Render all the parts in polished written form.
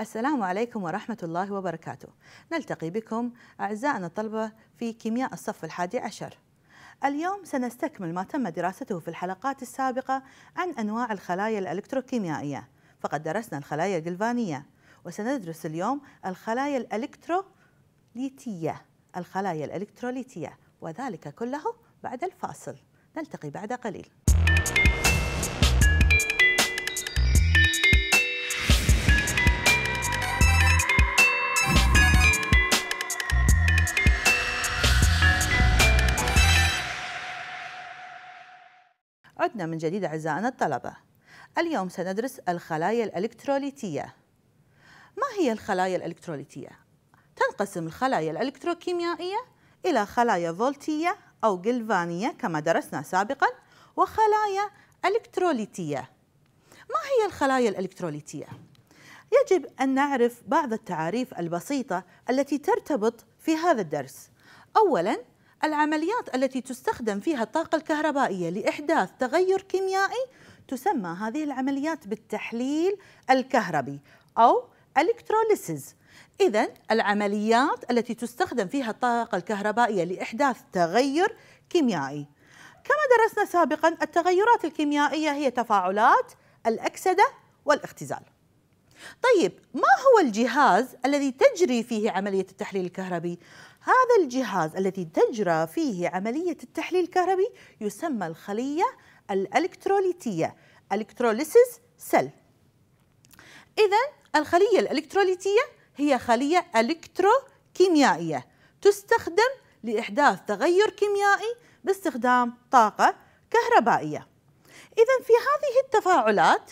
السلام عليكم ورحمة الله وبركاته. نلتقي بكم أعزائنا الطلبة في كيمياء الصف الحادي عشر. اليوم سنستكمل ما تم دراسته في الحلقات السابقة عن أنواع الخلايا الإلكتروكيميائية، فقد درسنا الخلايا الجلفانية، وسندرس اليوم الخلايا الإلكتروليتية وذلك كله بعد الفاصل. نلتقي بعد قليل. عدنا من جديد أعزائنا الطلبة. اليوم سندرس الخلايا الإلكتروليتية. ما هي الخلايا الإلكتروليتية؟ تنقسم الخلايا الإلكتروكيميائية إلى خلايا فولتية أو جلفانية كما درسنا سابقا، وخلايا إلكتروليتية. ما هي الخلايا الإلكتروليتية؟ يجب أن نعرف بعض التعاريف البسيطة التي ترتبط في هذا الدرس. أولا، العمليات التي تستخدم فيها الطاقة الكهربائية لإحداث تغير كيميائي تسمى هذه العمليات بالتحليل الكهربي أو الكتروليسيس. إذن العمليات التي تستخدم فيها الطاقة الكهربائية لإحداث تغير كيميائي. كما درسنا سابقا، التغيرات الكيميائية هي تفاعلات الأكسدة والاختزال. طيب، ما هو الجهاز الذي تجري فيه عملية التحليل الكهربي؟ هذا الجهاز الذي تجرى فيه عملية التحليل الكهربي يسمى الخلية الإلكتروليتية، الكتروليسيس سيل. إذن الخلية الإلكتروليتية هي خلية إلكتروكيميائية تستخدم لإحداث تغير كيميائي باستخدام طاقة كهربائية. إذن في هذه التفاعلات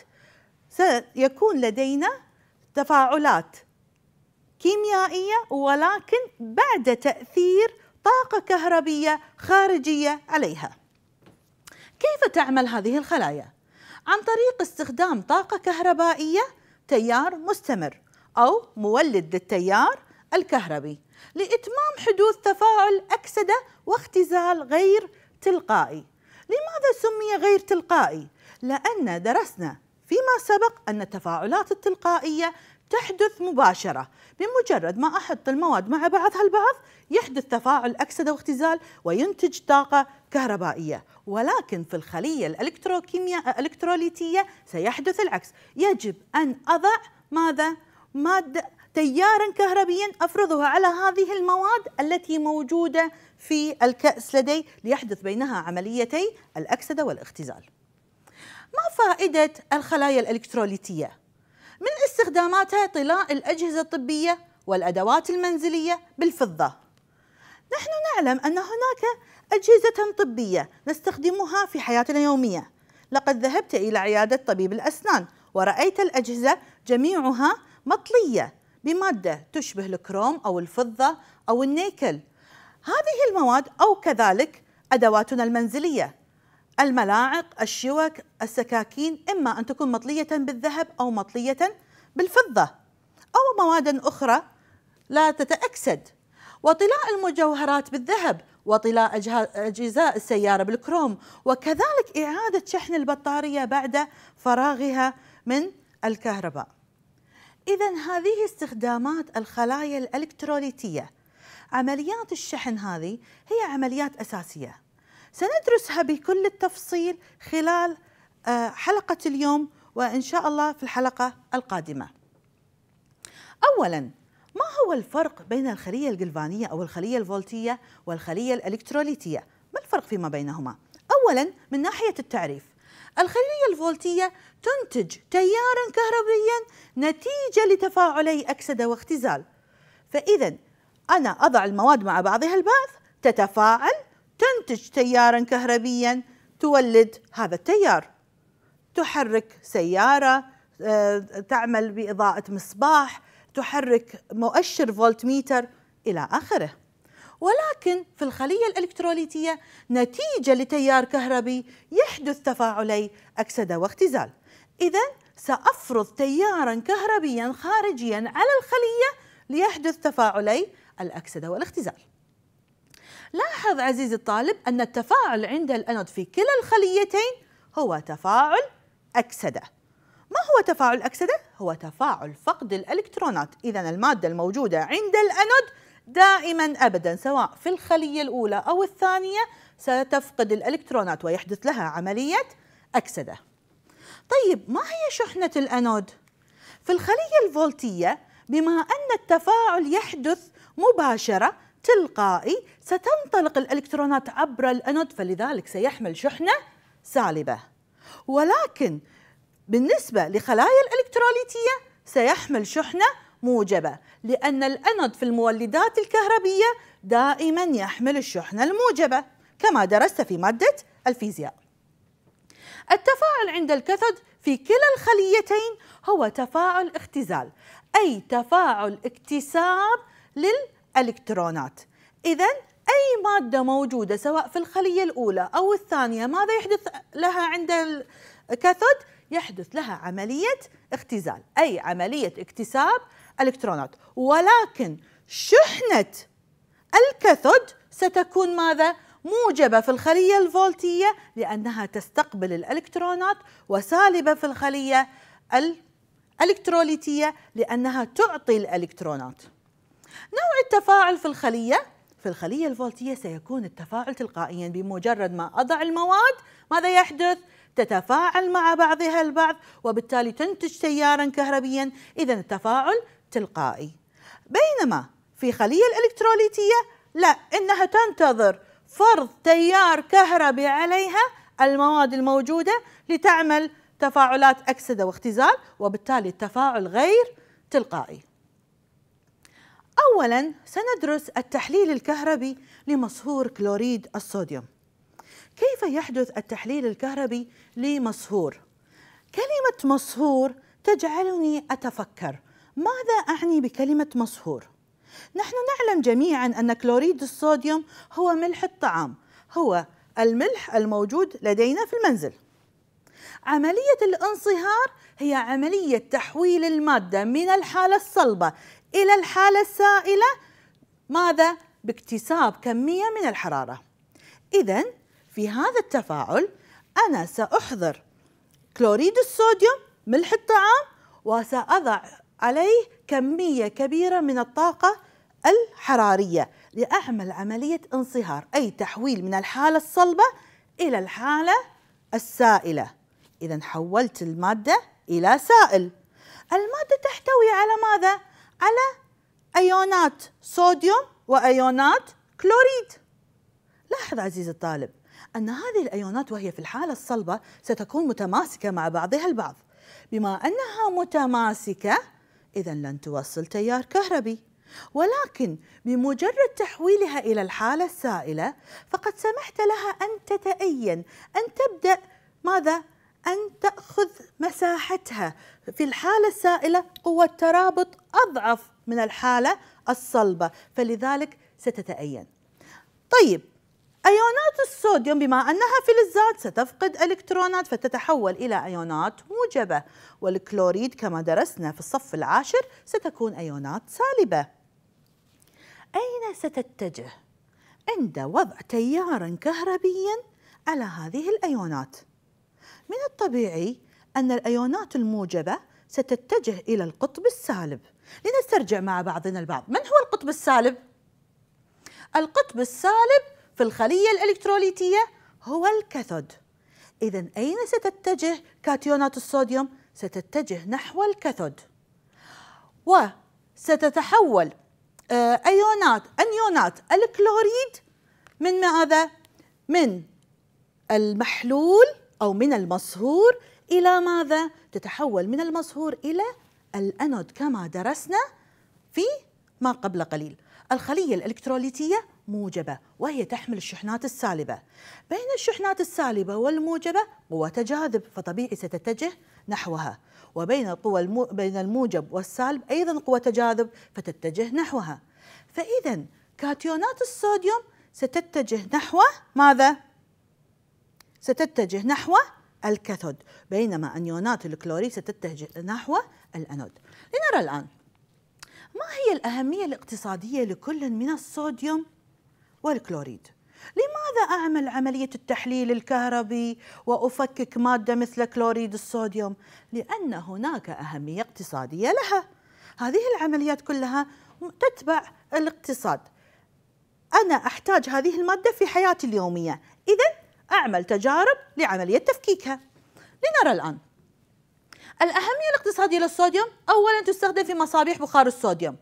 سيكون لدينا تفاعلات كيميائية، ولكن بعد تأثير طاقة كهربية خارجية عليها. كيف تعمل هذه الخلايا؟ عن طريق استخدام طاقة كهربائية تيار مستمر أو مولد للتيار الكهربي لإتمام حدوث تفاعل أكسدة واختزال غير تلقائي. لماذا سمي غير تلقائي؟ لأن درسنا فيما سبق أن التفاعلات التلقائية تحدث مباشرة، بمجرد ما أحط المواد مع بعضها البعض يحدث تفاعل أكسدة واختزال وينتج طاقة كهربائية. ولكن في الخلية الإلكتروليتية سيحدث العكس، يجب أن أضع مادة تياراً كهربياً أفرضها على هذه المواد التي موجودة في الكأس لدي ليحدث بينها عمليتي الأكسدة والاختزال. ما فائدة الخلايا الإلكتروليتية؟ من استخداماتها طلاء الأجهزة الطبية والأدوات المنزلية بالفضة. نحن نعلم أن هناك أجهزة طبية نستخدمها في حياتنا اليومية. لقد ذهبت إلى عيادة طبيب الأسنان ورأيت الأجهزة جميعها مطلية بمادة تشبه الكروم أو الفضة أو النيكل. هذه المواد أو كذلك أدواتنا المنزلية، الملاعق، الشوك، السكاكين، إما أن تكون مطلية بالذهب أو مطلية بالفضة أو مواد أخرى لا تتأكسد. وطلاء المجوهرات بالذهب، وطلاء أجزاء السيارة بالكروم، وكذلك إعادة شحن البطارية بعد فراغها من الكهرباء. إذن هذه استخدامات الخلايا الإلكتروليتية. عمليات الشحن هذه هي عمليات أساسية سندرسها بكل التفصيل خلال حلقة اليوم وإن شاء الله في الحلقة القادمة. أولاً، ما هو الفرق بين الخلية الجلفانية أو الخلية الفولتية والخلية الإلكتروليتية؟ ما الفرق فيما بينهما؟ أولاً، من ناحية التعريف، الخلية الفولتية تنتج تياراً كهربياً نتيجة لتفاعلي أكسدة واختزال. فإذا أنا أضع المواد مع بعضها البعض تتفاعل، تنتج تياراً كهربياً، تولد هذا التيار، تحرك سيارة، تعمل بإضاءة مصباح، تحرك مؤشر فولتميتر إلى آخره. ولكن في الخلية الإلكتروليتية نتيجة لتيار كهربي يحدث تفاعلي أكسدة واختزال. إذن سأفرض تياراً كهربياً خارجياً على الخلية ليحدث تفاعلي الأكسدة والاختزال. لاحظ عزيزي الطالب أن التفاعل عند الأنود في كلا الخليتين هو تفاعل أكسدة، ما هو تفاعل الأكسدة؟ هو تفاعل فقد الإلكترونات. إذا المادة الموجودة عند الأنود دائما أبدا سواء في الخلية الأولى أو الثانية ستفقد الإلكترونات ويحدث لها عملية أكسدة. طيب ما هي شحنة الأنود؟ في الخلية الفولتية بما أن التفاعل يحدث مباشرة تلقائي ستنطلق الإلكترونات عبر الأنود فلذلك سيحمل شحنة سالبة. ولكن بالنسبة لخلايا الإلكتروليتية سيحمل شحنة موجبة لأن الأنود في المولدات الكهربية دائما يحمل الشحنة الموجبة كما درست في مادة الفيزياء. التفاعل عند الكاثود في كلا الخليتين هو تفاعل اختزال أي تفاعل اكتساب للإلكترونات. إذن أي مادة موجودة سواء في الخلية الأولى أو الثانية ماذا يحدث لها عند الكاثود؟ يحدث لها عملية اختزال أي عملية اكتساب إلكترونات. ولكن شحنة الكاثود ستكون ماذا؟ موجبة في الخلية الفولتية لأنها تستقبل الإلكترونات وسالبة في الخلية الإلكتروليتية لأنها تعطي الإلكترونات. نوع التفاعل في الخلية الفولتية سيكون التفاعل تلقائيا بمجرد ما أضع المواد ماذا يحدث؟ تتفاعل مع بعضها البعض وبالتالي تنتج تيارا كهربيا. إذن التفاعل تلقائي. بينما في خلية الإلكتروليتية لا، إنها تنتظر فرض تيار كهربي عليها المواد الموجودة لتعمل تفاعلات أكسدة واختزال وبالتالي التفاعل غير تلقائي. أولا سندرس التحليل الكهربي لمصهور كلوريد الصوديوم. كيف يحدث التحليل الكهربي لمصهور؟ كلمة مصهور تجعلني أتفكر ماذا أعني بكلمة مصهور؟ نحن نعلم جميعا أن كلوريد الصوديوم هو ملح الطعام، هو الملح الموجود لدينا في المنزل. عملية الانصهار هي عملية تحويل المادة من الحالة الصلبة إلى الحالة السائلة ماذا؟ باكتساب كمية من الحرارة. إذن في هذا التفاعل أنا سأحضر كلوريد الصوديوم ملح الطعام وسأضع عليه كمية كبيرة من الطاقة الحرارية لأعمل عملية انصهار أي تحويل من الحالة الصلبة إلى الحالة السائلة. إذن حولت المادة إلى سائل. المادة تحتوي على ماذا؟ على أيونات صوديوم وأيونات كلوريد. لاحظ عزيز الطالب أن هذه الأيونات وهي في الحالة الصلبة ستكون متماسكة مع بعضها البعض. بما أنها متماسكة إذن لن توصل تيار كهربي. ولكن بمجرد تحويلها إلى الحالة السائلة فقد سمحت لها أن تتأين، أن تبدأ ماذا؟ أن تأخذ مساحتها. في الحالة السائلة قوة ترابط أضعف من الحالة الصلبة فلذلك ستتأين. طيب أيونات الصوديوم بما أنها فلزات ستفقد إلكترونات فتتحول إلى أيونات موجبة، والكلوريد كما درسنا في الصف العاشر ستكون أيونات سالبة. أين ستتجه؟ عند وضع تيارا كهربيا على هذه الأيونات. من الطبيعي أن الأيونات الموجبة ستتجه إلى القطب السالب. لنسترجع مع بعضنا البعض، من هو القطب السالب؟ القطب السالب في الخلية الإلكتروليتية هو الكاثود. إذن أين ستتجه كاتيونات الصوديوم؟ ستتجه نحو الكاثود. وستتحول أنيونات الكلوريد من ماذا؟ من المحلول أو من المصهور إلى ماذا؟ تتحول من المصهور إلى الأنود كما درسنا في ما قبل قليل. الخلية الإلكتروليتية موجبة وهي تحمل الشحنات السالبة. بين الشحنات السالبة والموجبة قوة تجاذب فطبيعي ستتجه نحوها، وبين بين الموجب والسالب أيضا قوة تجاذب فتتجه نحوها. فإذا كاتيونات الصوديوم ستتجه نحو ماذا؟ ستتجه نحو الكاثود، بينما أنيونات الكلوريد ستتجه نحو الأنود. لنرى الآن ما هي الأهمية الاقتصادية لكل من الصوديوم والكلوريد. لماذا أعمل عملية التحليل الكهربي وأفكك مادة مثل كلوريد الصوديوم؟ لأن هناك أهمية اقتصادية لها. هذه العمليات كلها تتبع الاقتصاد. أنا أحتاج هذه المادة في حياتي اليومية، إذن أعمل تجارب لعملية تفكيكها. لنرى الآن الأهمية الاقتصادية للصوديوم. أولاً تستخدم في مصابيح بخار الصوديوم،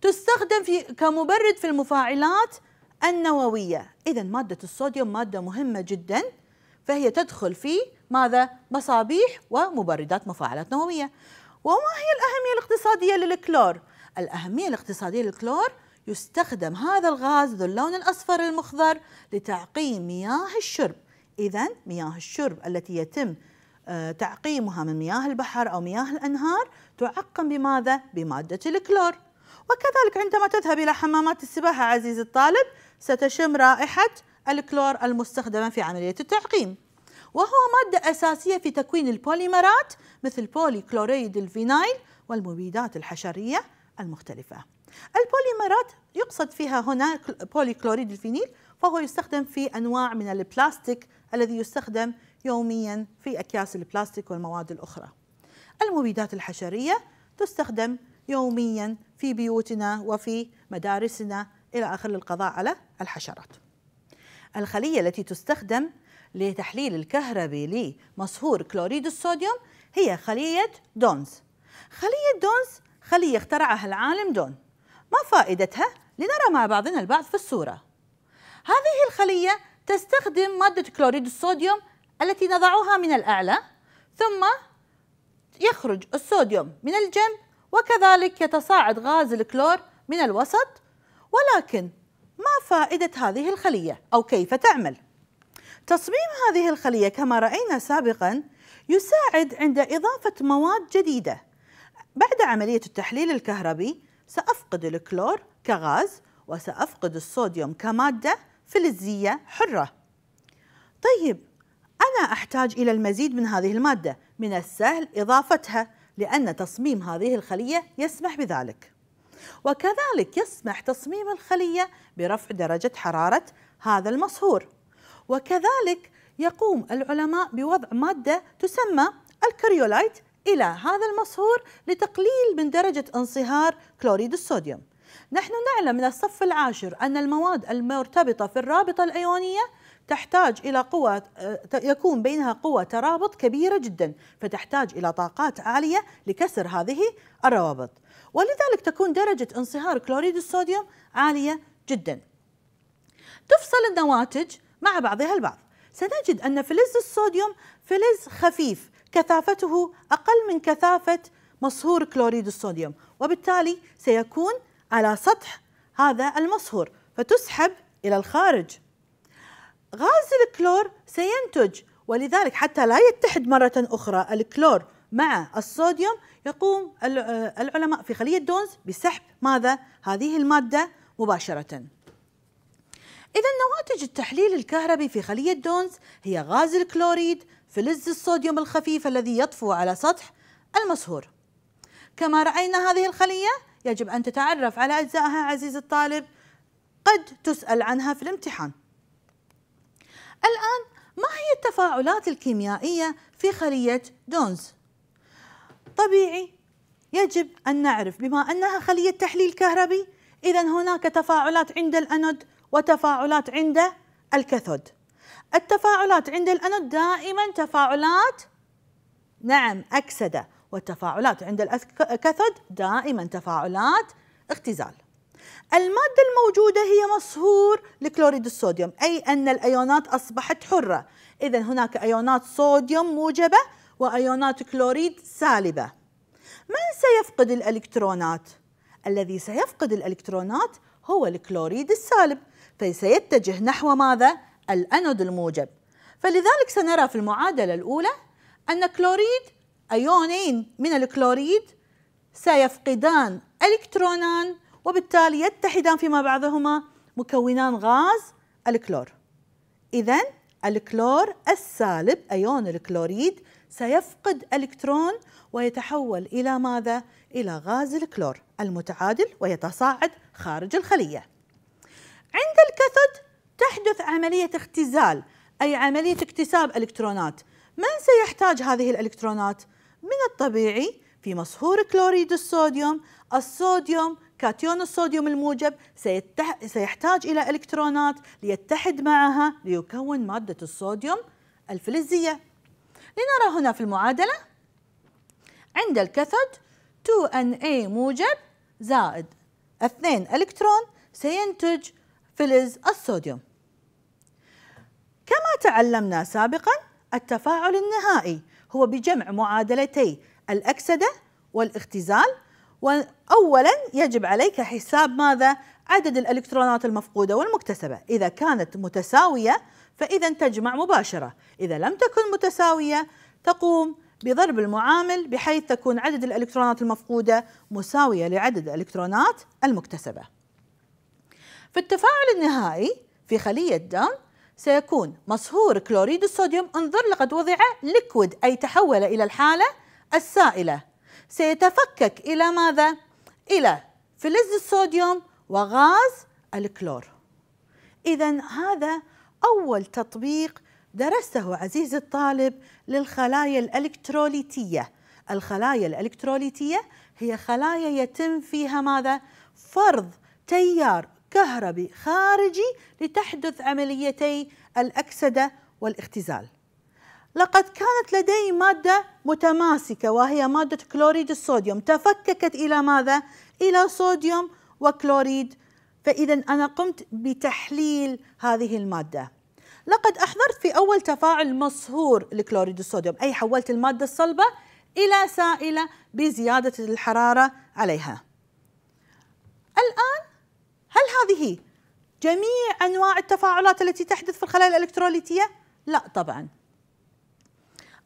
تستخدم كمبرد في المفاعلات النووية. إذن مادة الصوديوم مادة مهمة جداً، فهي تدخل في ماذا؟ مصابيح ومبردات مفاعلات نووية. وما هي الأهمية الاقتصادية للكلور؟ الأهمية الاقتصادية للكلور يستخدم هذا الغاز ذو اللون الأصفر المخضر لتعقيم مياه الشرب. إذن مياه الشرب التي يتم تعقيمها من مياه البحر أو مياه الأنهار تعقم بماذا؟ بمادة الكلور. وكذلك عندما تذهب إلى حمامات السباحة عزيزي الطالب ستشم رائحة الكلور المستخدمة في عملية التعقيم، وهو مادة أساسية في تكوين البوليمرات مثل بولي كلوريد الفينايل والمبيدات الحشرية المختلفة. البوليمرات يقصد فيها هنا بولي كلوريد الفينيل، فهو يستخدم في أنواع من البلاستيك الذي يستخدم يوميا في أكياس البلاستيك والمواد الأخرى. المبيدات الحشرية تستخدم يوميا في بيوتنا وفي مدارسنا إلى آخر القضاء على الحشرات. الخلية التي تستخدم لتحليل الكهربي لمصهور كلوريد الصوديوم هي خلية دونز. خلية دونز خلية اخترعها العالم دون. ما فائدتها؟ لنرى مع بعضنا البعض في الصورة. هذه الخلية تستخدم مادة كلوريد الصوديوم التي نضعها من الأعلى، ثم يخرج الصوديوم من الجنب، وكذلك يتصاعد غاز الكلور من الوسط. ولكن ما فائدة هذه الخلية أو كيف تعمل؟ تصميم هذه الخلية كما رأينا سابقا يساعد عند إضافة مواد جديدة. بعد عملية التحليل الكهربي سأفقد الكلور كغاز وسأفقد الصوديوم كمادة فلزية حرة. طيب أنا أحتاج إلى المزيد من هذه المادة، من السهل إضافتها لأن تصميم هذه الخلية يسمح بذلك. وكذلك يسمح تصميم الخلية برفع درجة حرارة هذا المصهور. وكذلك يقوم العلماء بوضع مادة تسمى الكريولايت إلى هذا المصهور لتقليل من درجة انصهار كلوريد الصوديوم. نحن نعلم من الصف العاشر أن المواد المرتبطة في الرابطة الأيونية تحتاج إلى قوة، يكون بينها قوة ترابط كبيرة جدا، فتحتاج إلى طاقات عالية لكسر هذه الروابط، ولذلك تكون درجة انصهار كلوريد الصوديوم عالية جدا. تفصل النواتج مع بعضها البعض، سنجد أن فلز الصوديوم فلز خفيف كثافته أقل من كثافة مصهور كلوريد الصوديوم، وبالتالي سيكون على سطح هذا المصهور فتسحب إلى الخارج. غاز الكلور سينتج، ولذلك حتى لا يتحد مرة أخرى الكلور مع الصوديوم يقوم العلماء في خلية دونز بسحب ماذا؟ هذه المادة مباشرة. إذا نواتج التحليل الكهربي في خلية دونز هي غاز الكلوريد، فلز الصوديوم الخفيف الذي يطفو على سطح المصهور. كما رأينا هذه الخلية يجب أن تتعرف على أجزائها عزيزي الطالب، قد تسأل عنها في الامتحان. الآن ما هي التفاعلات الكيميائية في خلية دونز؟ طبيعي يجب أن نعرف بما أنها خلية تحليل كهربي، إذن هناك تفاعلات عند الأنود وتفاعلات عند الكاثود. التفاعلات عند الأنود دائما تفاعلات أكسدة، والتفاعلات عند الكاثود دائما تفاعلات اختزال. المادة الموجودة هي مصهور لكلوريد الصوديوم، أي أن الأيونات أصبحت حرة. إذن هناك أيونات صوديوم موجبة وأيونات كلوريد سالبة. من سيفقد الإلكترونات؟ الذي سيفقد الإلكترونات هو الكلوريد السالب، فسيتجه نحو ماذا؟ الأنود الموجب. فلذلك سنرى في المعادلة الأولى أن كلوريد أيونين من الكلوريد سيفقدان إلكترونان، وبالتالي يتحدان فيما بعضهما مكونان غاز الكلور. إذن الكلور السالب أيون الكلوريد سيفقد إلكترون ويتحول إلى ماذا؟ إلى غاز الكلور المتعادل ويتصاعد خارج الخلية. عند الكاثود تحدث عملية اختزال، أي عملية اكتساب إلكترونات. من سيحتاج هذه الإلكترونات؟ من الطبيعي في مصهور كلوريد الصوديوم، الصوديوم كاتيون الصوديوم الموجب سيحتاج إلى إلكترونات ليتحد معها ليكون مادة الصوديوم الفلزية. لنرى هنا في المعادلة عند الكاثود 2Na موجب زائد 2 إلكترون سينتج فلز الصوديوم. كما تعلمنا سابقا التفاعل النهائي هو بجمع معادلتي الأكسدة والاختزال، وأولا يجب عليك حساب ماذا؟ عدد الإلكترونات المفقودة والمكتسبة. إذا كانت متساوية فإذا تجمع مباشرة، إذا لم تكن متساوية تقوم بضرب المعامل بحيث تكون عدد الإلكترونات المفقودة مساوية لعدد الإلكترونات المكتسبة. في التفاعل النهائي في خلية داون سيكون مصهور كلوريد الصوديوم، انظر لقد وضع ليكويد أي تحول إلى الحالة السائلة، سيتفكك إلى ماذا؟ إلى فلز الصوديوم وغاز الكلور. إذن هذا أول تطبيق درسته عزيزي الطالب للخلايا الإلكتروليتية. الخلايا الإلكتروليتية هي خلايا يتم فيها ماذا؟ فرض تيار كهربي خارجي لتحدث عمليتي الأكسدة والاختزال. لقد كانت لدي مادة متماسكة وهي مادة كلوريد الصوديوم، تفككت إلى ماذا؟ إلى صوديوم وكلوريد، فإذا أنا قمت بتحليل هذه المادة. لقد أحضرت في أول تفاعل مصهور لكلوريد الصوديوم، أي حولت المادة الصلبة إلى سائلة بزيادة الحرارة عليها. الآن هل هذه جميع أنواع التفاعلات التي تحدث في الخلايا الإلكتروليتية؟ لا طبعا.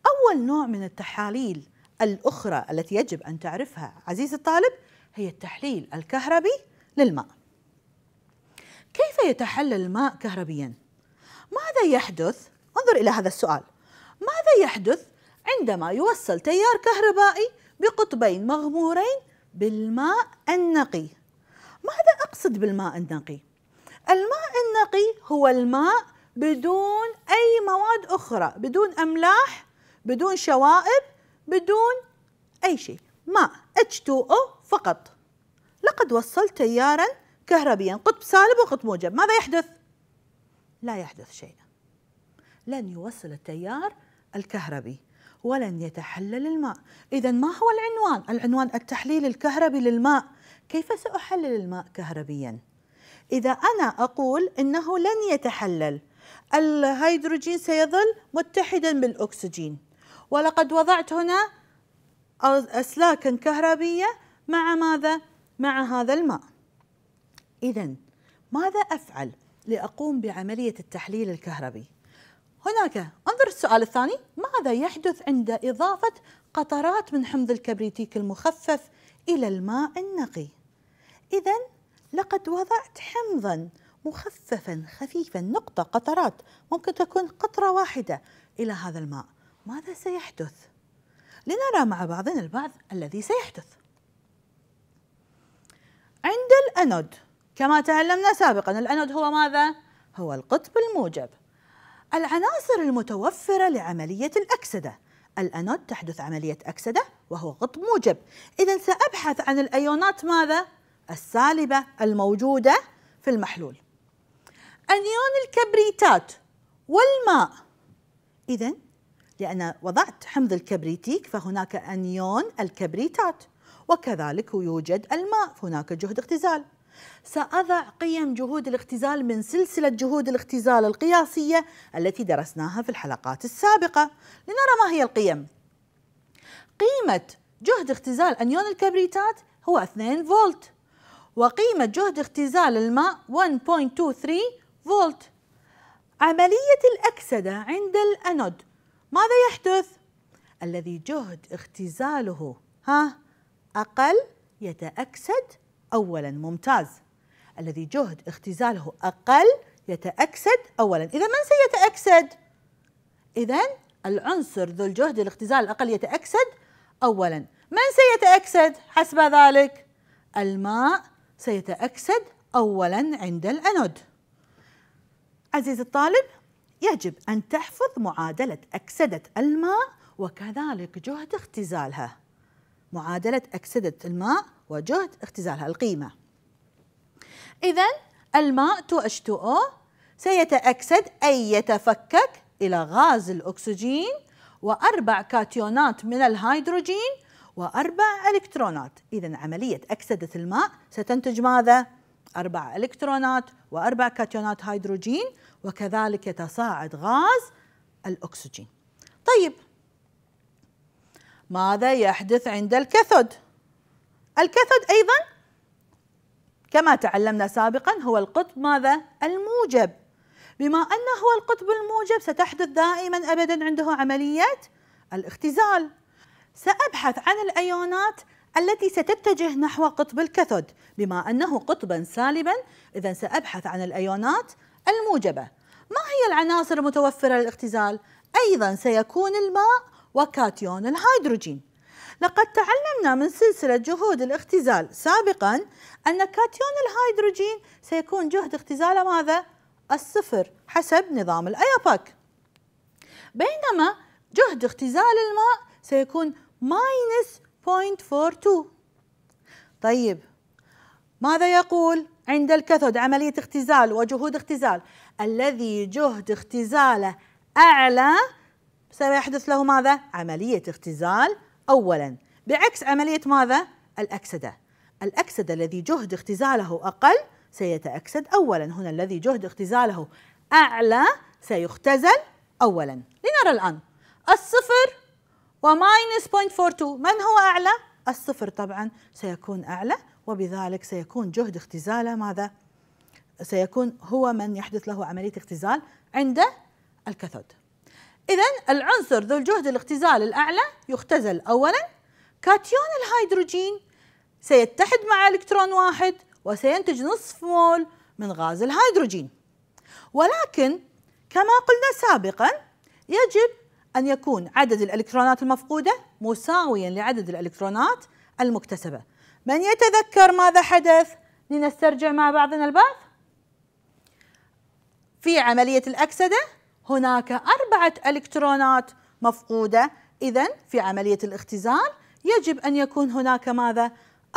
أول نوع من التحاليل الأخرى التي يجب أن تعرفها عزيزي الطالب هي التحليل الكهربي للماء. كيف يتحلل الماء كهربيا؟ ماذا يحدث؟ انظر إلى هذا السؤال. ماذا يحدث عندما يوصل تيار كهربائي بقطبين مغمورين بالماء النقي؟ ماذا أقصد بالماء النقي؟ الماء النقي هو الماء بدون أي مواد أخرى، بدون أملاح، بدون شوائب، بدون أي شيء، ماء H2O فقط. لقد وصلت تيارا كهربيا، قطب سالب وقطب موجب، ماذا يحدث؟ لا يحدث شيء، لن يوصل التيار الكهربي ولن يتحلل الماء. إذا ما هو العنوان؟ العنوان التحليل الكهربي للماء. كيف سأحلل الماء كهربيا؟ إذا أنا أقول إنه لن يتحلل، الهيدروجين سيظل متحدا بالأكسجين، ولقد وضعت هنا أسلاكا كهربية مع ماذا؟ مع هذا الماء. إذا ماذا أفعل لأقوم بعملية التحليل الكهربي؟ هناك انظر السؤال الثاني، ماذا يحدث عند إضافة قطرات من حمض الكبريتيك المخفف إلى الماء النقي؟ إذا لقد وضعت حمضا مخففا خفيفا، نقطة، قطرات، ممكن تكون قطرة واحدة إلى هذا الماء، ماذا سيحدث؟ لنرى مع بعضنا البعض الذي سيحدث. عند الأنود كما تعلمنا سابقا، الأنود هو ماذا؟ هو القطب الموجب. العناصر المتوفرة لعملية الأكسدة، الأنود تحدث عملية أكسدة وهو قطب موجب، إذا سأبحث عن الأيونات ماذا؟ السالبة الموجودة في المحلول. أنيون الكبريتات والماء، إذا لأن وضعت حمض الكبريتيك فهناك أنيون الكبريتات، وكذلك يوجد الماء فهناك جهد اختزال. سأضع قيم جهود الاختزال من سلسلة جهود الاختزال القياسية التي درسناها في الحلقات السابقة. لنرى ما هي القيم. قيمة جهد اختزال أنيون الكبريتات هو 2 فولت، وقيمة جهد اختزال الماء 1.23 فولت. عملية الأكسدة عند الأنود ماذا يحدث؟ الذي جهد اختزاله أقل يتأكسد أولا، ممتاز، الذي جهد اختزاله أقل يتأكسد أولا. إذا من سيتأكسد؟ إذا العنصر ذو الجهد الاختزال الأقل يتأكسد أولا. من سيتأكسد حسب ذلك؟ الماء سيتأكسد أولا عند الأنود. عزيزي الطالب، يجب أن تحفظ معادلة أكسدة الماء وكذلك جهد اختزالها. معادلة أكسدة الماء وجهد اختزالها، القيمة. إذن الماء 2H2O سيتأكسد أي يتفكك إلى غاز الأكسجين وأربع كاتيونات من الهيدروجين وأربع إلكترونات. إذن عملية أكسدة الماء ستنتج ماذا؟ أربع إلكترونات وأربع كاتيونات هيدروجين، وكذلك يتصاعد غاز الأكسجين. طيب، ماذا يحدث عند الكاثود؟ الكاثود أيضا كما تعلمنا سابقا هو القطب ماذا؟ الموجب. بما أنه هو القطب الموجب ستحدث دائما أبدا عنده عملية الاختزال. سأبحث عن الأيونات التي ستتجه نحو قطب الكاثود، بما أنه قطبا سالبا، إذن سأبحث عن الأيونات الموجبة. ما هي العناصر المتوفرة للاختزال؟ أيضا سيكون الماء وكاتيون الهيدروجين. لقد تعلمنا من سلسلة جهود الاختزال سابقا أن كاتيون الهيدروجين سيكون جهد اختزاله ماذا؟ الصفر حسب نظام الأياباك، بينما جهد اختزال الماء سيكون ماينس 0.42. طيب، ماذا يقول عند الكاثود عملية اختزال وجهود اختزال؟ الذي جهد اختزاله أعلى سيحدث له ماذا؟ عملية اختزال أولا، بعكس عملية ماذا؟ الأكسدة. الأكسدة الذي جهد اختزاله أقل سيتأكسد أولا، هنا الذي جهد اختزاله أعلى سيختزل أولا. لنرى الآن الصفر وماينس 0.42، من هو أعلى؟ الصفر طبعا سيكون أعلى، وبذلك سيكون جهد اختزاله ماذا؟ سيكون هو من يحدث له عملية اختزال عند الكاثود. إذن العنصر ذو الجهد الاختزال الأعلى يختزل أولا. كاتيون الهيدروجين سيتحد مع إلكترون واحد وسينتج نصف مول من غاز الهيدروجين، ولكن كما قلنا سابقا يجب أن يكون عدد الإلكترونات المفقودة مساويا لعدد الإلكترونات المكتسبة. من يتذكر ماذا حدث؟ لنسترجع مع بعضنا البعض. في عملية الأكسدة هناك أربعة إلكترونات مفقودة، إذن في عملية الاختزال يجب أن يكون هناك ماذا؟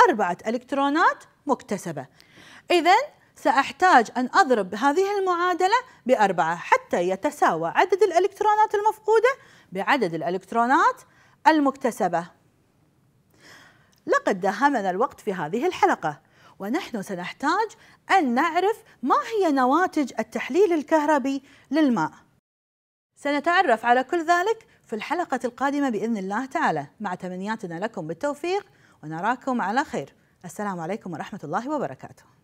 أربعة إلكترونات مكتسبة. إذن سأحتاج أن أضرب هذه المعادلة بأربعة حتى يتساوى عدد الإلكترونات المفقودة بعدد الإلكترونات المكتسبة. لقد داهمنا الوقت في هذه الحلقة، ونحن سنحتاج أن نعرف ما هي نواتج التحليل الكهربي للماء. سنتعرف على كل ذلك في الحلقة القادمة بإذن الله تعالى، مع تمنياتنا لكم بالتوفيق، ونراكم على خير. السلام عليكم ورحمة الله وبركاته.